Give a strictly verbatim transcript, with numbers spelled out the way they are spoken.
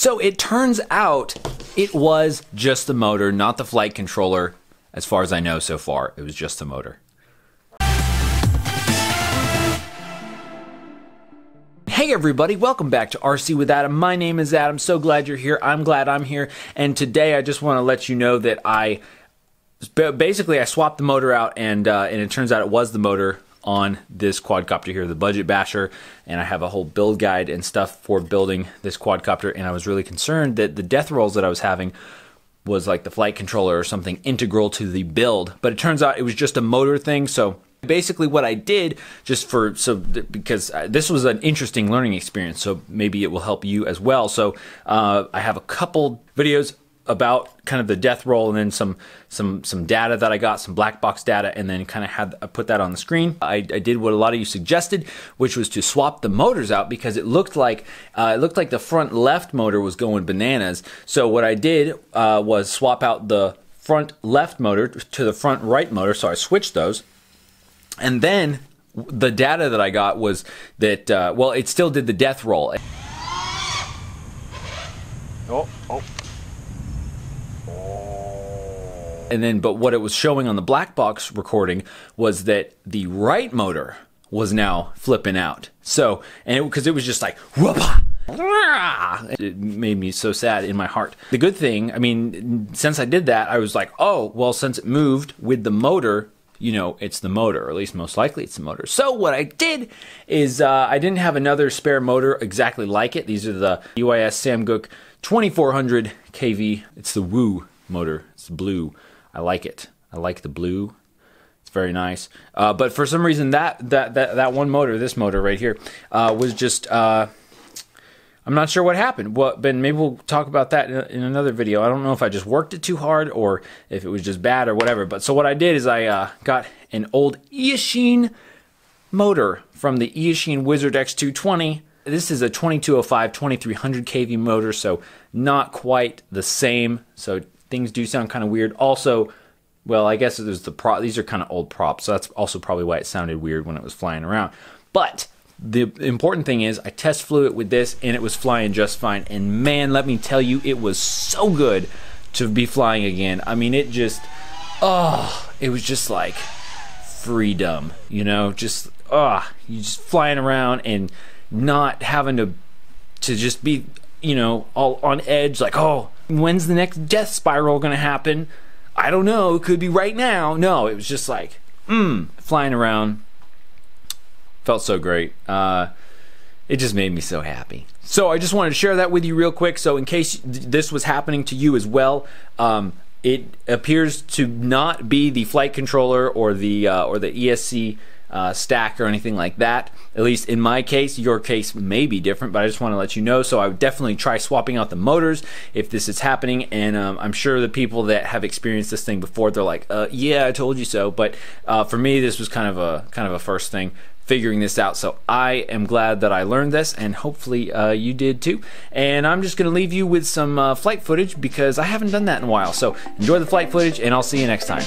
So it turns out it was just the motor, not the flight controller. As far as I know so far, it was just the motor. Hey everybody, welcome back to R C with Adam. My name is Adam, so glad you're here. I'm glad I'm here. And today I just want to let you know that I, basically I swapped the motor out and, uh, and it turns out it was the motor on this quadcopter here, the Budget Basher, and I have a whole build guide and stuff for building this quadcopter, and I was really concerned that the death rolls that I was having was like the flight controller or something integral to the build, but it turns out it was just a motor thing. So basically what I did, just for, so because this was an interesting learning experience, so maybe it will help you as well. So uh, I have a couple videos about kind of the death roll, and then some some some data that I got, some black box data, and then kind of had I put that on the screen. I, I did what a lot of you suggested, which was to swap the motors out, because it looked like uh, it looked like the front left motor was going bananas. So what I did uh, was swap out the front left motor to the front right motor. So I switched those, and then the data that I got was that uh, well, it still did the death roll. Oh oh. And then, but what it was showing on the black box recording was that the right motor was now flipping out. So, and because it, it was just like, whoop-ah! It made me so sad in my heart. The good thing, I mean, since I did that, I was like, oh, well, since it moved with the motor, you know, it's the motor, or at least most likely it's the motor. So what I did is uh, I didn't have another spare motor exactly like it. These are the U I S Samguk twenty-four hundred K V. It's the Woo motor. It's blue. I like it. I like the blue. It's very nice. Uh, but for some reason, that that that that one motor, this motor right here, uh, was just. Uh, I'm not sure what happened. Well, Ben, maybe we'll talk about that in, in another video. I don't know if I just worked it too hard or if it was just bad or whatever. But so what I did is I uh, got an old Eachine motor from the Eachine Wizard X two twenty. This is a twenty-two oh five twenty-three hundred K V motor, so not quite the same. So things do sound kind of weird. Also, well, I guess there's the prop. These are kind of old props, so that's also probably why it sounded weird when it was flying around. But the important thing is I test flew it with this, and it was flying just fine. And man, let me tell you, it was so good to be flying again. I mean, it just, oh, it was just like freedom, you know? Just, ah, oh, you just flying around and not having to, to just be, you know, all on edge, like, oh, when's the next death spiral gonna happen? I don't know, it could be right now. No, it was just like, mmm, flying around. Felt so great. Uh, it just made me so happy. So I just wanted to share that with you real quick. So in case this was happening to you as well, um, it appears to not be the flight controller or the, uh, or the E S C Uh, stack or anything like that. At least in my case, your case may be different, but I just want to let you know. So I would definitely try swapping out the motors if this is happening, and um, I'm sure the people that have experienced this thing before, they're like, uh, yeah, I told you so. But uh, for me, this was kind of a kind of a first thing figuring this out. So I am glad that I learned this, and hopefully uh, you did too. And I'm just gonna leave you with some uh, flight footage, because I haven't done that in a while. So enjoy the flight footage, and I'll see you next time.